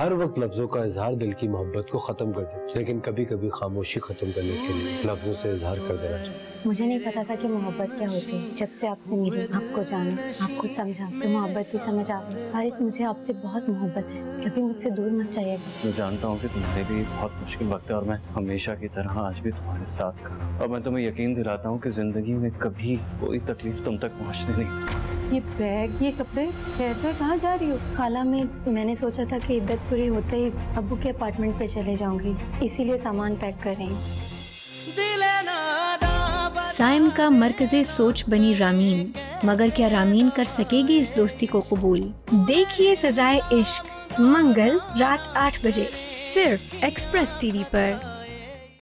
हर वक्त लफ्जों का इजहार दिल की मोहब्बत को खत्म कर दे, लेकिन कभी कभी खामोशी खत्म करने के लिए लफ्जों से इजहार कर देना चाहिए। मुझे नहीं पता था कि मोहब्बत क्या होती है। जब से आपसे मिली, आपको जाना, आपको समझा तो मोहब्बत की समझ आ गई। हारिस, मुझे आपसे बहुत मोहब्बत है, कभी मुझसे दूर मत जाइए। मैं जानता हूँ कि तुम्हारे लिए बहुत मुश्किल वक्त है और मैं हमेशा की तरह आज भी तुम्हारे साथ खड़ा। और मैं तुम्हें यकीन दिलाता हूँ कि जिंदगी में कभी कोई तकलीफ तुम तक पहुँचने नहीं। ये बैग, ये कपड़े, कहाँ जा रही हो? खाला, मैंने सोचा था कि इद्दत पूरी होते ही अब्बू के अपार्टमेंट पे चले जाऊंगी, इसीलिए सामान पैक कर रही हूँ। साइम का मरकज़े सोच बनी रामीन, मगर क्या रामीन कर सकेगी इस दोस्ती को कबूल? देखिए सज़ाए इश्क मंगल रात 8 बजे सिर्फ एक्सप्रेस टीवी पर।